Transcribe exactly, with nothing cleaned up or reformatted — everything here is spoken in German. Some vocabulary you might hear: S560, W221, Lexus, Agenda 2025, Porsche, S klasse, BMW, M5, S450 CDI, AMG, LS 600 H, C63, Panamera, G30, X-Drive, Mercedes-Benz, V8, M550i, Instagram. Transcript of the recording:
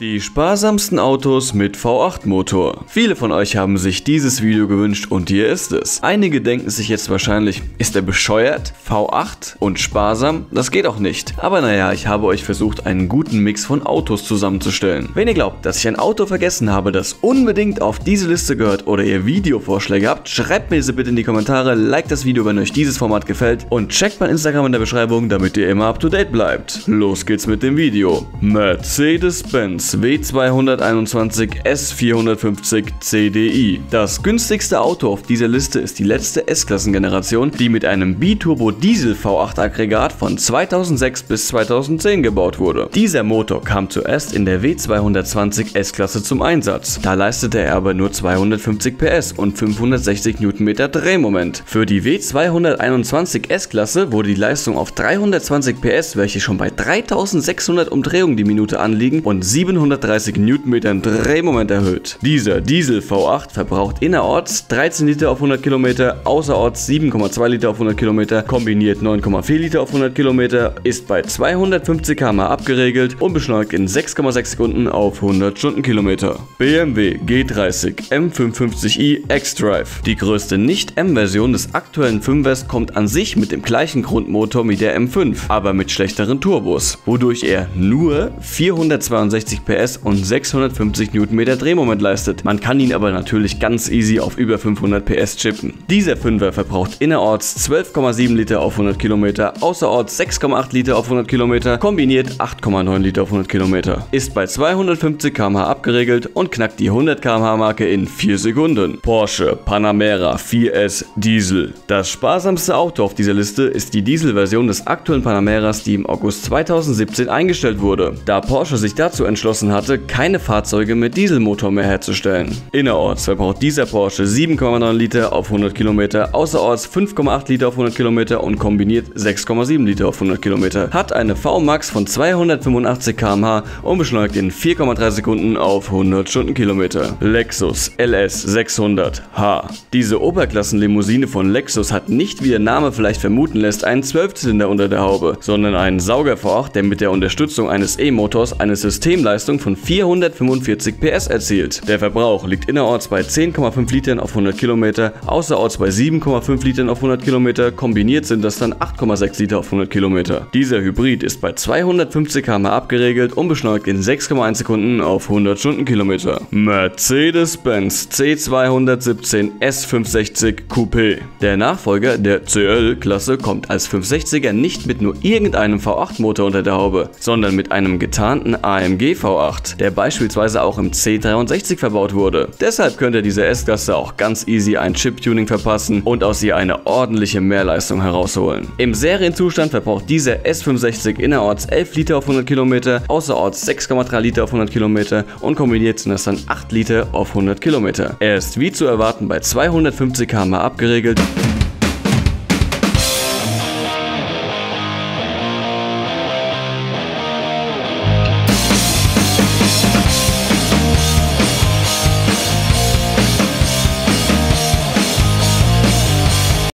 Die sparsamsten Autos mit V acht Motor. Viele von euch haben sich dieses Video gewünscht und hier ist es. Einige denken sich jetzt wahrscheinlich, ist er bescheuert? V acht und sparsam? Das geht auch nicht. Aber naja, ich habe euch versucht, einen guten Mix von Autos zusammenzustellen. Wenn ihr glaubt, dass ich ein Auto vergessen habe, das unbedingt auf diese Liste gehört oder ihr Videovorschläge habt, schreibt mir diese bitte in die Kommentare, liked das Video, wenn euch dieses Format gefällt und checkt mein Instagram in der Beschreibung, damit ihr immer up to date bleibt. Los geht's mit dem Video. Mercedes-Benz W zwei einundzwanzig S vierhundertfünfzig C D I. Das günstigste Auto auf dieser Liste ist die letzte S-Klassen-Generation, die mit einem Biturbo-Diesel-V acht-Aggregat von zweitausendsechs bis zweitausendzehn gebaut wurde. Dieser Motor kam zuerst in der W zweihundertzwanzig S-Klasse zum Einsatz. Da leistete er aber nur zweihundertfünfzig P S und fünfhundertsechzig Newtonmeter Drehmoment. Für die W zweihunderteinundzwanzig S-Klasse wurde die Leistung auf dreihundertzwanzig P S, welche schon bei dreitausendsechshundert Umdrehungen die Minute anliegen, und siebenhundertdreißig Newtonmeter Drehmoment erhöht. Dieser Diesel V acht verbraucht innerorts dreizehn Liter auf hundert Kilometer, außerorts sieben Komma zwei Liter auf hundert Kilometer, kombiniert neun Komma vier Liter auf hundert Kilometer, ist bei zweihundertfünfzig Kilometer pro Stunde abgeregelt und beschleunigt in sechs Komma sechs Sekunden auf hundert Stundenkilometer. B M W G dreißig, M fünfhundertfünfzig i, X-Drive. Die größte Nicht-M-Version des aktuellen fünfers kommt an sich mit dem gleichen Grundmotor wie der M fünf, aber mit schlechteren Turbos, wodurch er nur vierhundertzweiundsechzig P S und sechshundertfünfzig Newtonmeter Drehmoment leistet. Man kann ihn aber natürlich ganz easy auf über fünfhundert P S chippen. Dieser Fünfer verbraucht innerorts zwölf Komma sieben Liter auf hundert Kilometer, außerorts sechs Komma acht Liter auf hundert Kilometer, kombiniert acht Komma neun Liter auf hundert Kilometer. Ist bei zweihundertfünfzig Kilometer pro Stunde abgeregelt und knackt die hundert Kilometer pro Stunde Marke in vier Sekunden. Porsche Panamera vier S Diesel. Das sparsamste Auto auf dieser Liste ist die Dieselversion des aktuellen Panameras, die im August zweitausendsiebzehn eingestellt wurde, da Porsche sich dazu entschlossen hatte, keine Fahrzeuge mit Dieselmotor mehr herzustellen. Innerorts verbraucht dieser Porsche sieben Komma neun Liter auf hundert Kilometer, außerorts fünf Komma acht Liter auf hundert Kilometer und kombiniert sechs Komma sieben Liter auf hundert Kilometer. Hat eine V Max von zweihundertfünfundachtzig Kilometer pro Stunde und beschleunigt in vier Komma drei Sekunden auf hundert Stundenkilometer. Lexus L S sechshundert H. Diese Oberklassenlimousine von Lexus hat nicht, wie der Name vielleicht vermuten lässt, einen Zwölfzylinder unter der Haube, sondern einen Sauger V acht, der mit der Unterstützung eines E-Motors eine Systemleistung von vierhundertfünfundvierzig P S erzielt. Der Verbrauch liegt innerorts bei zehn Komma fünf Litern auf hundert Kilometer, außerorts bei sieben Komma fünf Litern auf hundert Kilometer, kombiniert sind das dann acht Komma sechs Liter auf hundert Kilometer. Dieser Hybrid ist bei zweihundertfünfzig Kilometer pro Stunde abgeregelt und beschleunigt in sechs Komma eins Sekunden auf hundert Stundenkilometer. Mercedes-Benz C zweihundertsiebzehn S fünfhundertsechzig Coupé. Der Nachfolger der C L-Klasse kommt als fünfhundertsechziger nicht mit nur irgendeinem V acht Motor unter der Haube, sondern mit einem getarnten A M G V acht, der beispielsweise auch im C dreiundsechzig verbaut wurde. Deshalb könnte diese S-Klasse auch ganz easy ein Chip-Tuning verpassen und aus ihr eine ordentliche Mehrleistung herausholen. Im Serienzustand verbraucht dieser S fünfhundertsechzig innerorts elf Liter auf hundert Kilometer, außerorts sechs Komma drei Liter auf hundert Kilometer und kombiniert sind das dann acht Liter auf hundert Kilometer. Er ist wie zu erwarten bei zweihundertfünfzig Kilometer pro Stunde abgeregelt